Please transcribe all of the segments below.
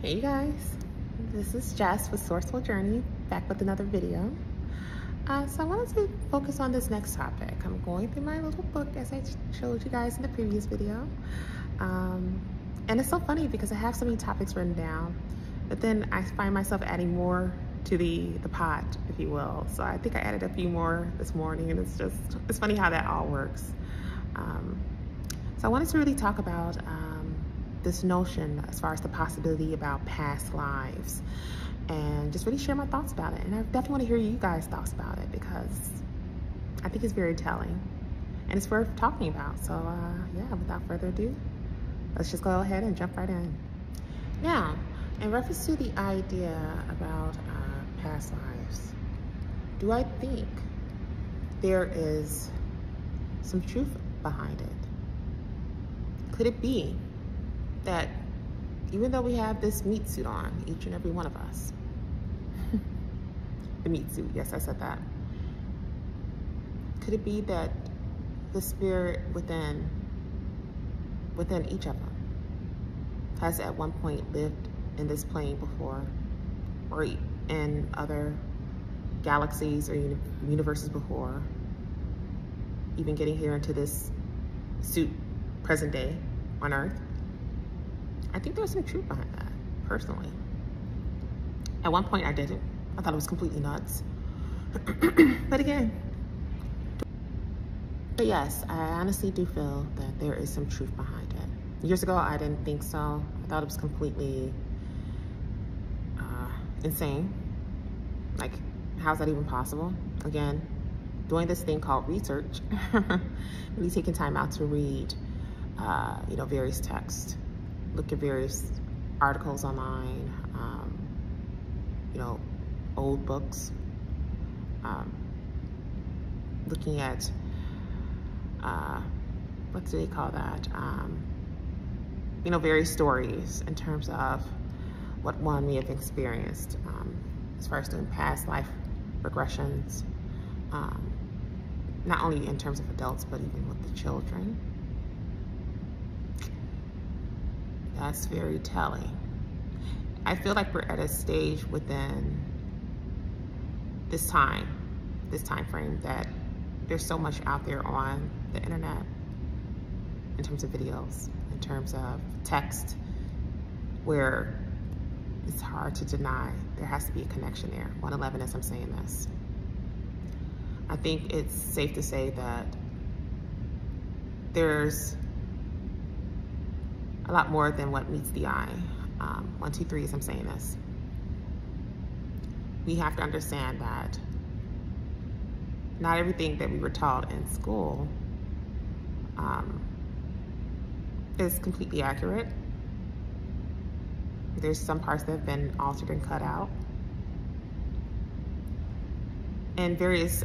Hey you guys, this is Jess with Sourceful Journey, back with another video. So I wanted to focus on this next topic. I'm going through my little book as I showed you guys in the previous video. And it's so funny because I have so many topics written down, but then I find myself adding more to the pot, if you will. So I think I added a few more this morning, and it's funny how that all works. So I wanted to really talk about this notion as far as the possibility about past lives, and just really share my thoughts about it. And I definitely want to hear you guys' thoughts about it, because I think it's very telling and it's worth talking about. So yeah, without further ado, let's just go ahead and jump right in. Now, in reference to the idea about past lives, do I think there is some truth behind it? Could it be that even though we have this meat suit on, each and every one of us, the meat suit, yes, I said that, could it be that the spirit within each of them has at one point lived in this plane before, or in other galaxies or universes before, even getting here into this suit present day on Earth? I think there's some truth behind that, personally. At one point I didn't. I thought it was completely nuts. But again, but yes, I honestly do feel that there is some truth behind it. Years ago, I didn't think so. I thought it was completely insane. Like, how's that even possible? Again, doing this thing called research, really taking time out to read, you know, various texts, look at various articles online, you know, old books, looking at, what do they call that? You know, various stories in terms of what one may have experienced, as far as doing past life regressions, not only in terms of adults, but even with the children. That's very telling. I feel like we're at a stage within this time frame that there's so much out there on the internet in terms of videos, in terms of text, where it's hard to deny there has to be a connection there. 111 as I'm saying this. I think it's safe to say that there's a lot more than what meets the eye. 1, 2, 3 as I'm saying this. We have to understand that not everything that we were taught in school is completely accurate. There's some parts that have been altered and cut out. And various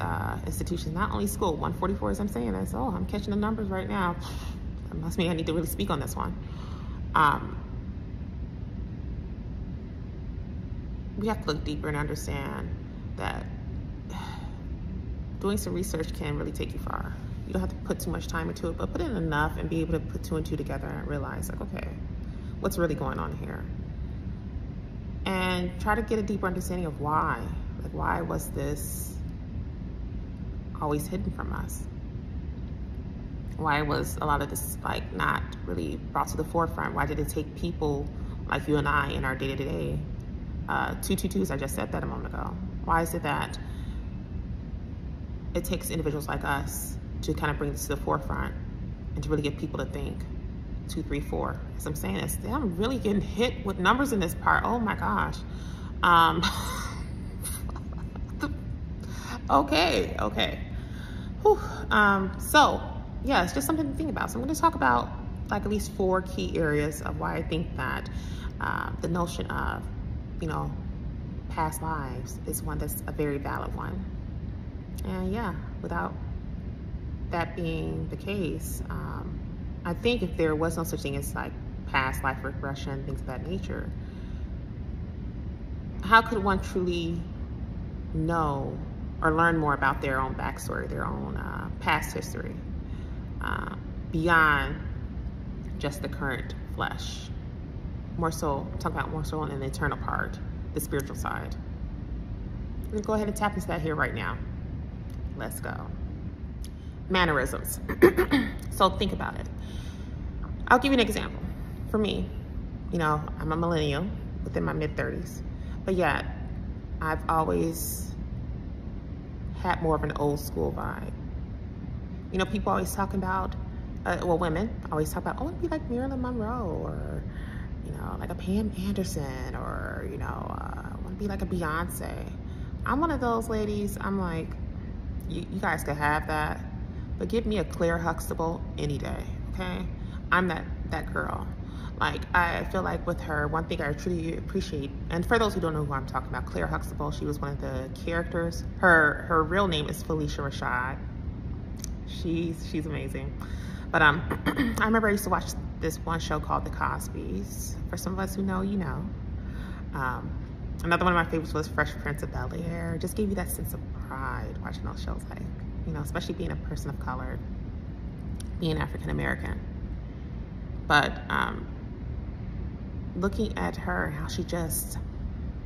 institutions, not only school, 144 as I'm saying this. Oh, I'm catching the numbers right now. That must mean I need to really speak on this one. We have to look deeper and understand that doing some research can really take you far. You don't have to put too much time into it, but put in enough and be able to put 2 and 2 together and realize, like, okay, what's really going on here? And try to get a deeper understanding of why. Like, why was this always hidden from us? Why was a lot of this, like, not really brought to the forefront? Why did it take people like you and I in our day-to-day? 222s, I just said that a moment ago. Why is it that it takes individuals like us to kind of bring this to the forefront and to really get people to think? 2, 3, 4, as I'm saying this, I'm really getting hit with numbers in this part. Oh my gosh. Okay. Whew. So yeah, it's just something to think about. So I'm going to talk about, like, at least 4 key areas of why I think that the notion of, you know, past lives is one that's a very valid one. And yeah, without that being the case, I think if there was no such thing as, like, past life regression, things of that nature, how could one truly know or learn more about their own backstory, their own past history, beyond just the current flesh? more so, talk about more so on an internal part, the spiritual side. I'm gonna go ahead and tap into that here right now. Let's go. Mannerisms. So think about it. I'll give you an example. For me, you know, I'm a millennial within my mid-30s, but yet I've always had more of an old school vibe. You know, people always talking about, well, women always talk about, oh, it'd be like Marilyn Monroe, or, you know, like a Pam Anderson, or, you know, I want to be like a Beyonce. I'm one of those ladies. I'm like, you guys could have that, but give me a Claire Huxtable any day, okay? I'm that girl. Like, I feel like with her, one thing I truly appreciate, and for those who don't know who I'm talking about, Claire Huxtable, she was one of the characters. Her real name is Felicia Rashad. She's amazing. But I remember I used to watch this one show called The Cosbys. For some of us who know, you know. Another one of my favorites was Fresh Prince of Bel Air. Just gave you that sense of pride watching those shows, like, you know, especially being a person of color, being African American. But looking at her, how she just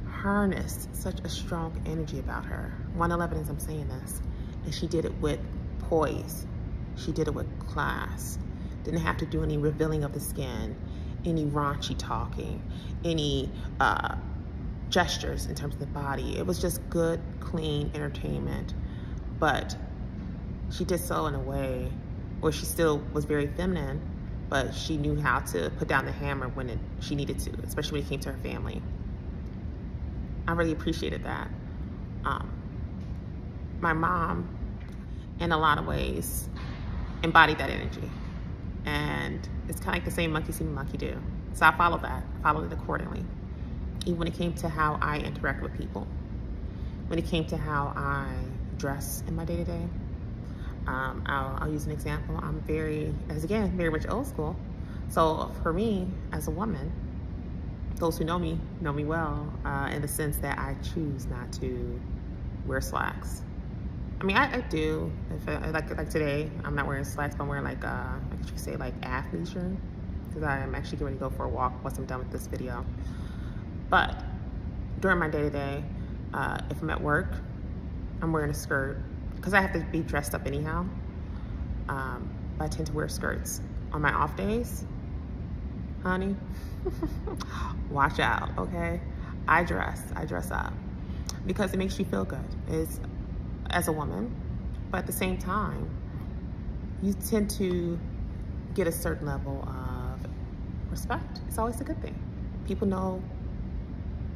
harnessed such a strong energy about her. 111 as I'm saying this, and she did it with poise. She did it with class. Didn't have to do any revealing of the skin, any raunchy talking, any gestures in terms of the body. It was just good, clean entertainment. But she did so in a way where she still was very feminine, but she knew how to put down the hammer when she needed to, especially when it came to her family. I really appreciated that. My mom, in a lot of ways, embodied that energy. And it's kind of like the same monkey see, monkey do. So I followed that, followed it accordingly. Even when it came to how I interact with people, when it came to how I dress in my day-to-day. I'll use an example. I'm very much old school. So for me, as a woman, those who know me well, in the sense that I choose not to wear slacks. I mean, I do. If I, like today, I'm not wearing slacks, but I'm wearing like, I guess you could say like athleisure, because I'm actually getting ready to go for a walk once I'm done with this video. But during my day-to-day, if I'm at work, I'm wearing a skirt, because I have to be dressed up anyhow. But I tend to wear skirts. On my off days, honey, watch out, okay? I dress up, because it makes you feel good as a woman. But at the same time, you tend to get a certain level of respect. It's always a good thing. People know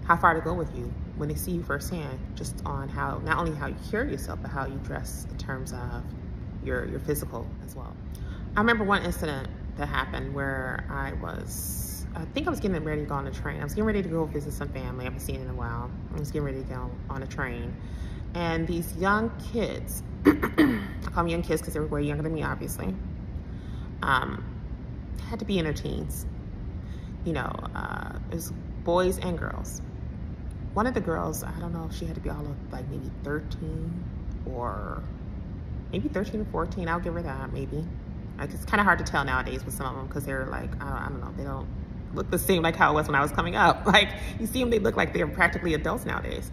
how far to go with you when they see you firsthand, just on how, not only how you carry yourself, but how you dress in terms of your physical as well. I remember one incident that happened where I think I was getting ready to go on a train. I was getting ready to go visit some family I haven't seen in a while. I was getting ready to go on a train. And these young kids, I call them young kids because they were way younger than me, obviously, had to be in their teens. You know, it was boys and girls. One of the girls, I don't know if she had to be all of like maybe 13 or maybe 13 or 14. I'll give her that, maybe. Like, it's kind of hard to tell nowadays with some of them, because they're like, I don't know, they don't look the same like how it was when I was coming up. Like, you see them, they look like they're practically adults nowadays.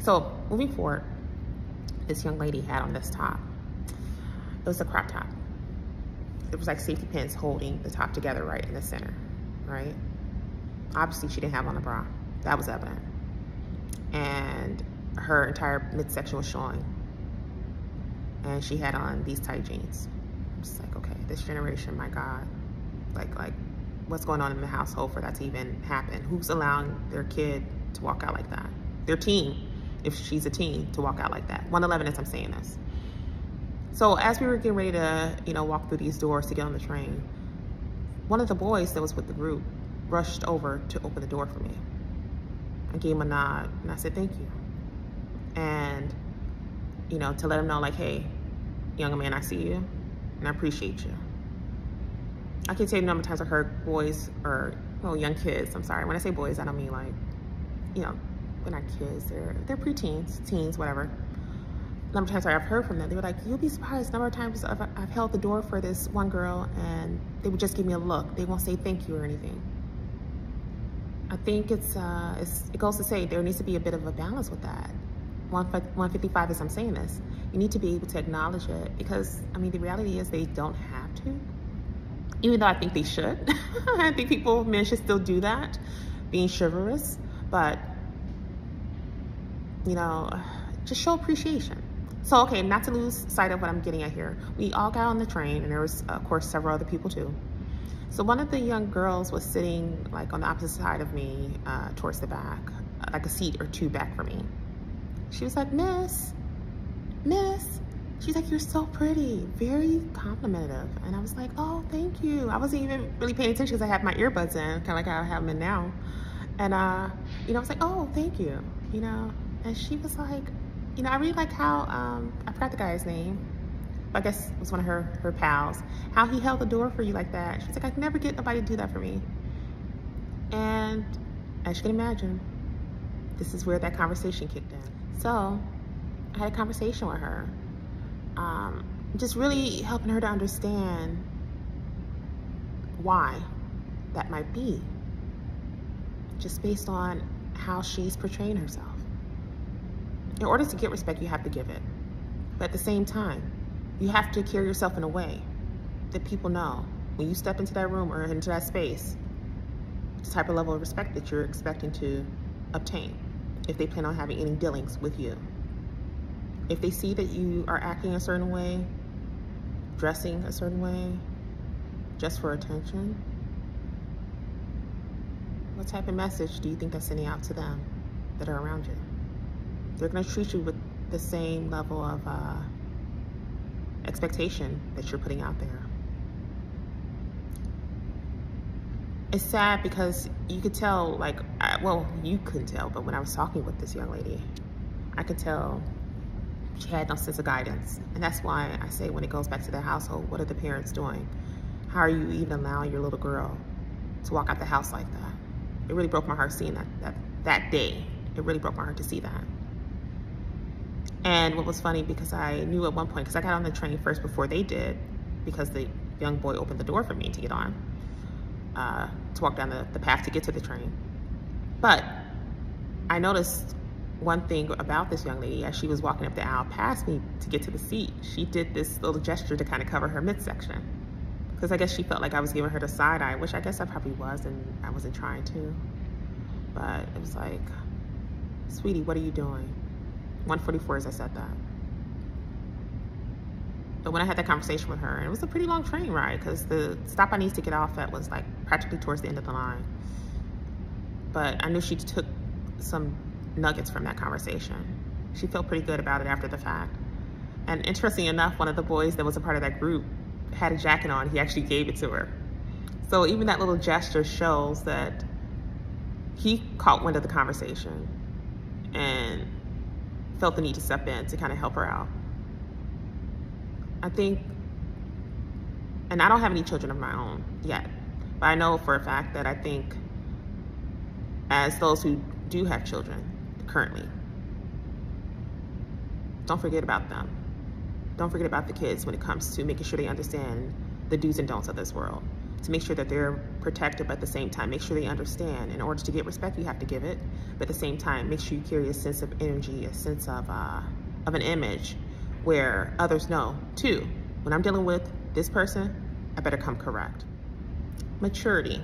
So moving forward, this young lady had on this top. It was a crop top. It was like safety pins holding the top together right in the center, right? Obviously she didn't have on a bra. That was evident. And her entire midsection was showing. And she had on these tight jeans. I'm just like, okay, this generation, my God. Like what's going on in the household for that to even happen? Who's allowing their kid to walk out like that? Their teen, if she's a teen, to walk out like that. 111 as I'm saying this. So as we were getting ready to, you know, walk through these doors to get on the train, one of the boys that was with the group rushed over to open the door for me. I gave him a nod and I said, thank you. And, you know, to let him know like, hey, young man, I see you and I appreciate you. I can't tell you the number of times I heard boys or, well, young kids, I'm sorry. When I say boys, I don't mean like, you know, they're not kids, they're preteens, teens, whatever. The number of times I've heard from them, they were like, you'll be surprised. The number of times I've held the door for this one girl and they would just give me a look. They won't say thank you or anything. I think it goes to say there needs to be a bit of a balance with that. 155 is, I'm saying this, you need to be able to acknowledge it, because I mean the reality is they don't have to, even though I think they should. I think men should still do that, being chivalrous, but you know, just show appreciation. So okay, not to lose sight of what I'm getting at here, we all got on the train and there was of course several other people too. So one of the young girls was sitting like on the opposite side of me, towards the back, like a seat or two back from me. She was like, miss, she's like, you're so pretty, very complimentary. And I was like, oh, thank you. I wasn't even really paying attention because I had my earbuds in, kind of like I have them in now. And, you know, I was like, oh, thank you, you know? And she was like, you know, I really like how, I forgot the guy's name, I guess it was one of her pals, how he held the door for you like that. She's like, I can never get nobody to do that for me. And as you can imagine, this is where that conversation kicked in. So I had a conversation with her, just really helping her to understand why that might be, just based on how she's portraying herself. In order to get respect, you have to give it, but at the same time, you have to carry yourself in a way that people know when you step into that room or into that space, the type of level of respect that you're expecting to obtain if they plan on having any dealings with you. If they see that you are acting a certain way, dressing a certain way, just for attention, what type of message do you think that's sending out to them that are around you? They're gonna treat you with the same level of expectation that you're putting out there. It's sad because you could tell, like, well, you couldn't tell, but when I was talking with this young lady, I could tell she had no sense of guidance. And that's why I say, when it goes back to the household, what are the parents doing? How are you even allowing your little girl to walk out the house like that? It really broke my heart seeing that day. It really broke my heart to see that. And what was funny, because I knew at one point, because I got on the train first before they did, because the young boy opened the door for me to get on, to walk down the path to get to the train. But I noticed one thing about this young lady. As she was walking up the aisle past me to get to the seat, she did this little gesture to kind of cover her midsection, because I guess she felt like I was giving her the side eye, which I guess I probably was, and I wasn't trying to. But it was like, sweetie, what are you doing? 144 as I said that. But when I had that conversation with her, and it was a pretty long train ride, because the stop I needed to get off at was like practically towards the end of the line. But I knew she took some nuggets from that conversation. She felt pretty good about it after the fact. And interestingly enough, one of the boys that was a part of that group had a jacket on. He actually gave it to her. So even that little gesture shows that he caught wind of the conversation and felt the need to step in to kind of help her out. I think, and I don't have any children of my own yet, but I know for a fact that I think as those who do have children currently, don't forget about them. Don't forget about the kids when it comes to making sure they understand the do's and don'ts of this world, to make sure that they're protected, but at the same time, make sure they understand in order to get respect, you have to give it. But at the same time, make sure you carry a sense of energy, a sense of an image where others know too, when I'm dealing with this person, I better come correct. Maturity.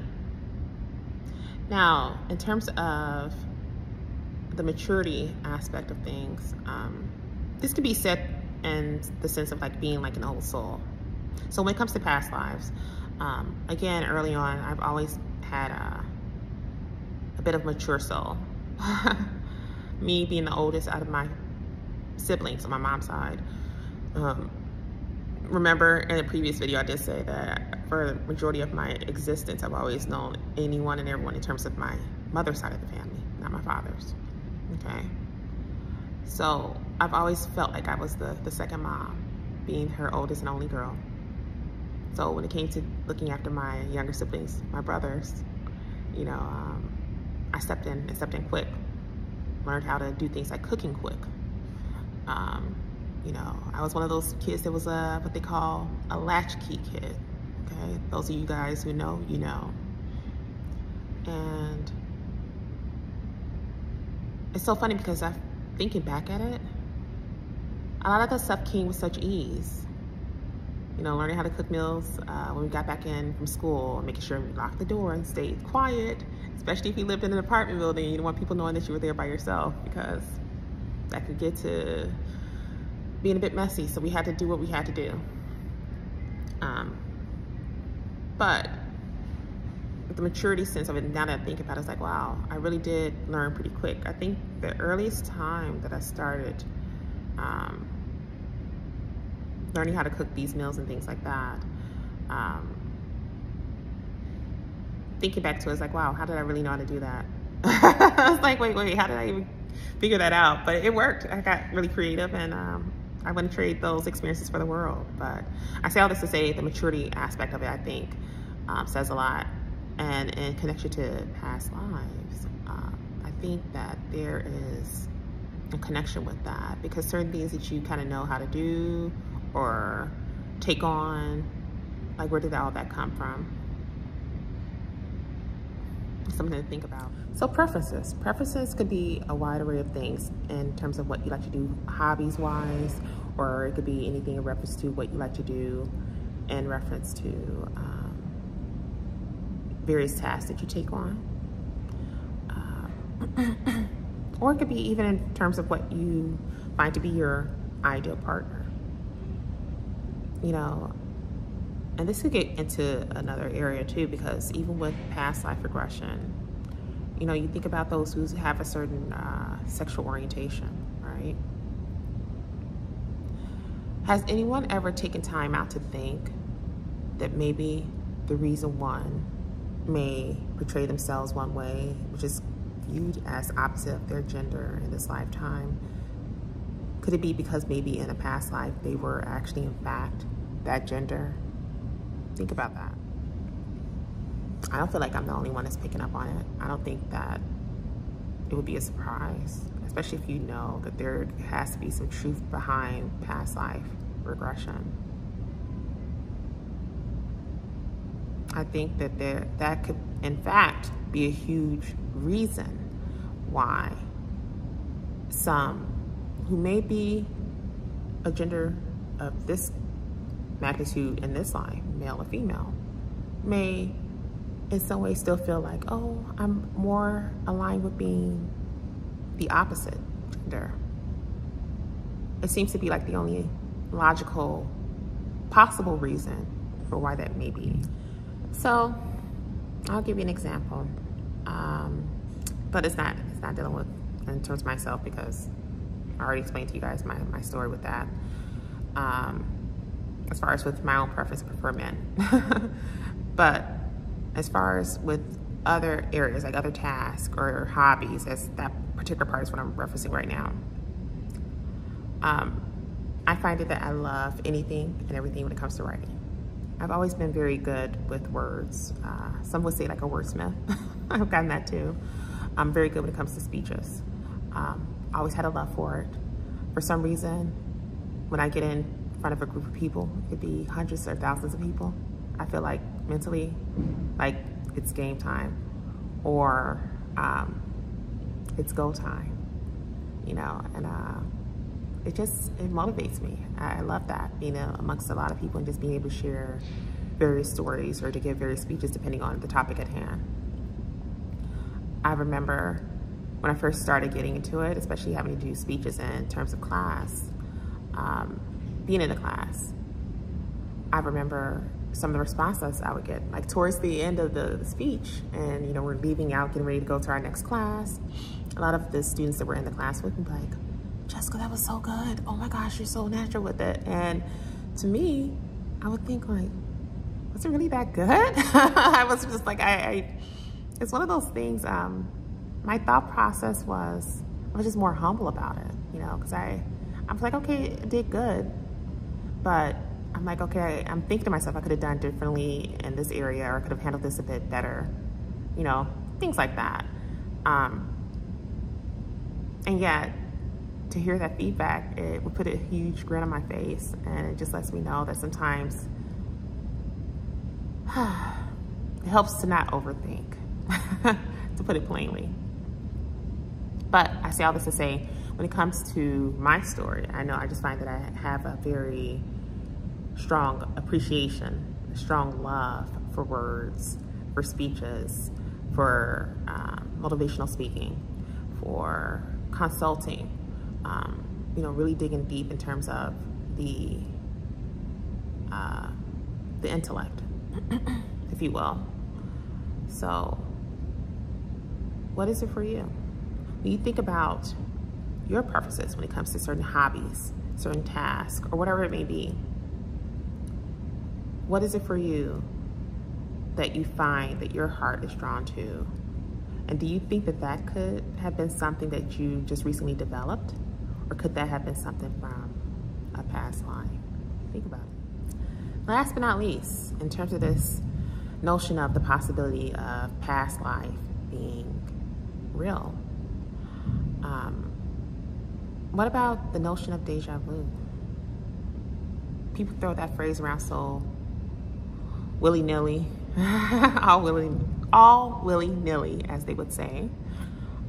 Now, in terms of the maturity aspect of things, this could be said in the sense of like being like an old soul. So when it comes to past lives, again, early on, I've always had a bit of mature soul. Me being the oldest out of my siblings on my mom's side. Remember in the previous video, I did say that for the majority of my existence, I've always known anyone and everyone in terms of my mother's side of the family, not my father's, okay? So I've always felt like I was the second mom, being her oldest and only girl. So when it came to looking after my younger siblings, my brothers, you know, I stepped in and stepped in quick, learned how to do things like cooking quick. You know, I was one of those kids that was what they call a latchkey kid, okay? Those of you guys who know, you know. And It's so funny because I'm thinking back at it. A lot of that stuff came with such ease. You know, learning how to cook meals when we got back in from school, making sure we locked the door and stayed quiet, especially if you lived in an apartment building. You don't want people knowing that you were there by yourself because that could get to being a bit messy. So we had to do what we had to do. But the maturity sense of it, now that I think about it, it's like, wow, I really did learn pretty quick. I think the earliest time that I started learning how to cook these meals and things like that, thinking back to it, it's like, wow, how did I really know how to do that? I was like, wait, how did I even figure that out? But it worked. I got really creative, and I wouldn't trade those experiences for the world. But I say all this to say the maturity aspect of it, I think, says a lot. And in connection to past lives, I think that there is a connection with that, because certain things that you kind of know how to do or take on, like, where did all that come from? Something to think about. So preferences. Preferences could be a wide array of things in terms of what you like to do hobbies-wise, or it could be anything in reference to what you like to do in reference to various tasks that you take on. Or it could be even in terms of what you find to be your ideal partner. You know, and this could get into another area too, because even with past life regression, you know, you think about those who have a certain sexual orientation, right? Has anyone ever taken time out to think that maybe the reason one may portray themselves one way, which is viewed as opposite of their gender in this lifetime, could it be because maybe in a past life they were actually in fact that gender? Think about that. I don't feel like I'm the only one that's picking up on it. I don't think that it would be a surprise, especially if you know that there has to be some truth behind past life regression. I think that that could, in fact, be a huge reason why some who may be a gender of this magnitude in this life, male or female, may in some way still feel like, oh, I'm more aligned with being the opposite gender. It seems to be like the only logical possible reason for why that may be. So I'll give you an example, but it's not dealing with in terms of myself, because I already explained to you guys my story with that. As far as with my own preference, I prefer men. But as far as with other areas, like other tasks or hobbies, as that particular part is what I'm referencing right now. I find it that I love anything and everything when it comes to writing. I've always been very good with words. Some would say like a wordsmith. I've gotten that too. I'm very good when it comes to speeches. I always had a love for it. For some reason, when I get in front of a group of people, it could be hundreds or thousands of people, I feel like mentally, like it's game time, or it's go time, you know, and it motivates me. I love that, you know, amongst a lot of people, and just being able to share various stories or to give various speeches depending on the topic at hand. I remember when I first started getting into it, especially having to do speeches in terms of class, being in a class, I remember some of the responses I would get, like towards the end of the speech, and you know, we're leaving out, getting ready to go to our next class. A lot of the students that were in the class would be like, Jessica, that was so good. Oh my gosh, you're so natural with it. And to me, I would think like, was it really that good? I was just like, it's one of those things. My thought process was, I was just more humble about it, you know, because I was like, okay, I did good. But I'm like, okay, I'm thinking to myself, I could have done differently in this area, or I could have handled this a bit better, you know, things like that. And yet, to hear that feedback, it would put a huge grin on my face, and it just lets me know that sometimes it helps to not overthink, to put it plainly. But I say all this to say, when it comes to my story, I know I just find that I have a very strong appreciation, a strong love for words, for speeches, for motivational speaking, for consulting, you know, really digging deep in terms of the intellect, if you will. So what is it for you? When you think about your preferences when it comes to certain hobbies, certain tasks, or whatever it may be, what is it for you that you find that your heart is drawn to? And do you think that that could have been something that you just recently developed? Or could that have been something from a past life? Think about it. Last but not least, in terms of this notion of the possibility of past life being real, what about the notion of deja vu? People throw that phrase around so willy-nilly, all willy-nilly, as they would say.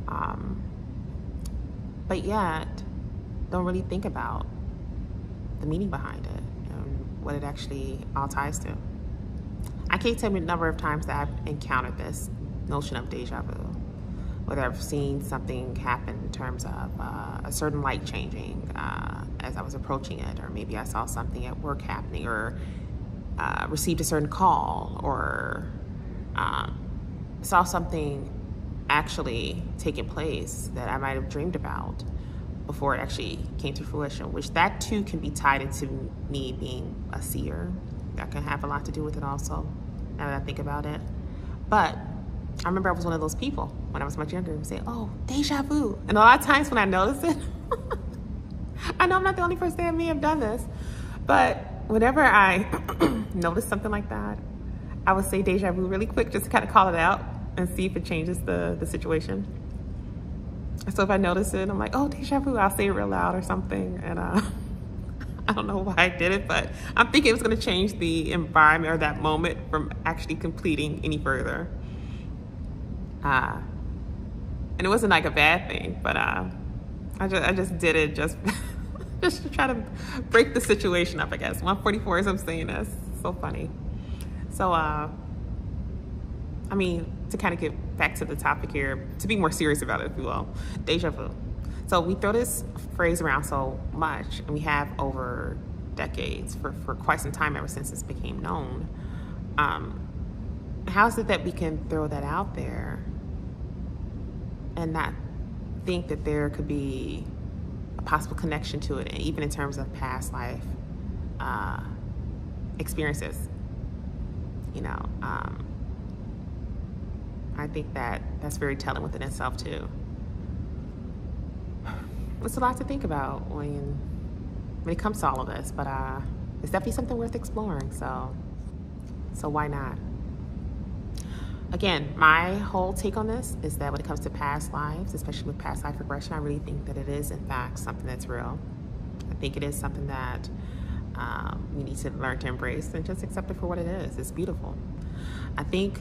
But yet, don't really think about the meaning behind it and what it actually all ties to. I can't tell you the number of times that I've encountered this notion of deja vu, whether I've seen something happen in terms of a certain light changing as I was approaching it, or maybe I saw something at work happening, or received a certain call, or saw something actually taking place that I might have dreamed about before it actually came to fruition, which that too can be tied into me being a seer. That can have a lot to do with it also, now that I think about it. But I remember I was one of those people when I was much younger who would say, oh, deja vu. And a lot of times when I notice it, I know I'm not the only person that may have done this, but whenever I notice something like that, I would say deja vu really quick just to kind of call it out and see if it changes the situation. So if I notice it, I'm like, oh, deja vu, I'll say it real loud or something. And I don't know why I did it, but I'm thinking it was going to change the environment or that moment from actually completing any further. And it wasn't like a bad thing, but I just did it just to try to break the situation up, I guess. 144 is I'm saying this. It's so funny. So, I mean, to kind of get back to the topic here, to be more serious about it, if you will, deja vu. So we throw this phrase around so much, and we have over decades, for quite some time ever since this became known. How is it that we can throw that out there and not think that there could be a possible connection to it, and even in terms of past life experiences? You know, I think that that's very telling within itself too. It's a lot to think about when it comes to all of this, but it's definitely something worth exploring, so why not? Again, my whole take on this is that when it comes to past lives, especially with past life regression, I really think that it is, in fact, something that's real. I think it is something that we need to learn to embrace and just accept it for what it is. It's beautiful. I think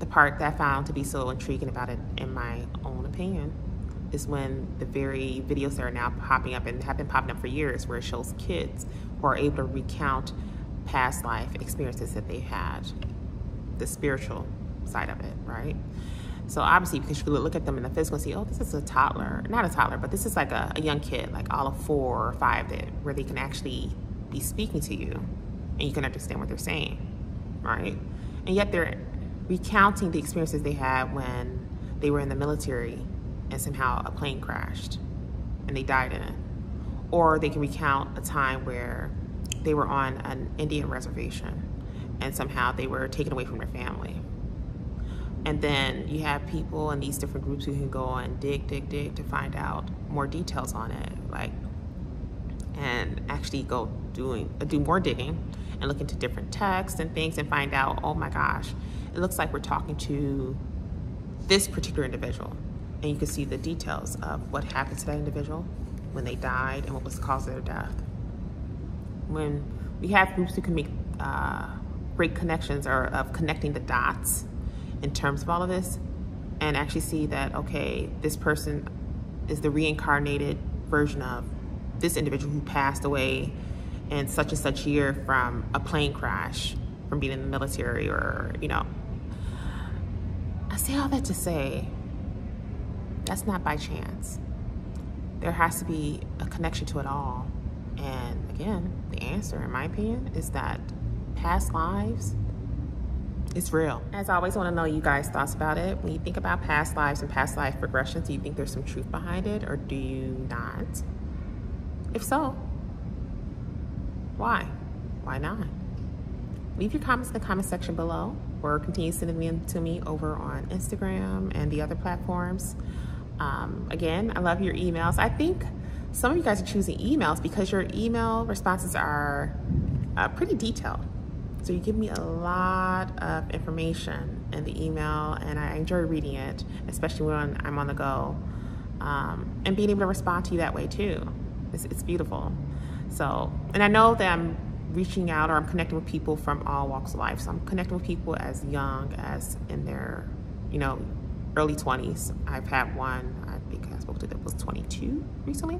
the part that I found to be so intriguing about it, in my own opinion, is when the very videos that are now popping up and have been popping up for years, where it shows kids who are able to recount past life experiences that they had, the spiritual side of it, right? So obviously, because you could look at them in the physical and see, oh, this is a toddler, not a toddler, but this is like a young kid, like all of 4 or 5, that where they can actually be speaking to you and you can understand what they're saying, right? And yet they're recounting the experiences they had when they were in the military and somehow a plane crashed and they died in it. Or they can recount a time where they were on an Indian reservation and somehow they were taken away from their family. And then you have people in these different groups who can go and dig to find out more details on it, like, and actually go do more digging and look into different texts and things and find out, oh my gosh, it looks like we're talking to this particular individual. And you can see the details of what happened to that individual when they died and what was the cause of their death. When we have groups who can make great connections, or of connecting the dots in terms of all of this, and actually see that, okay, this person is the reincarnated version of this individual who passed away in such and such year from a plane crash, from being in the military, or, you know. I say all that to say, that's not by chance. There has to be a connection to it all. And again, the answer, in my opinion, is that past lives, it's real. As always, I want to know you guys' thoughts about it. When you think about past lives and past life regressions, do you think there's some truth behind it, or do you not? If so, why? Why not? Leave your comments in the comment section below, or continue sending them to me over on Instagram and the other platforms. Again, I love your emails. I think some of you guys are choosing emails because your email responses are pretty detailed. So you give me a lot of information in the email, and I enjoy reading it, especially when I'm on the go. And being able to respond to you that way too, it's beautiful. So, and I know that I'm reaching out, or I'm connecting with people from all walks of life. So I'm connecting with people as young as in their, you know, early 20s. I've had one, I think I spoke to that was 22 recently.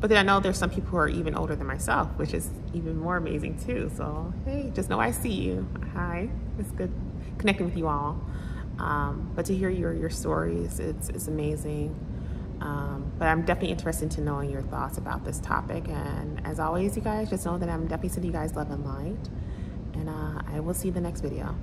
But then I know there's some people who are even older than myself, which is even more amazing too. So, hey, just know I see you. Hi, it's good connecting with you all. But to hear your stories, it's amazing. But I'm definitely interested in knowing your thoughts about this topic. And as always, you guys, just know that I'm definitely sending you guys love and light. And I will see you in the next video.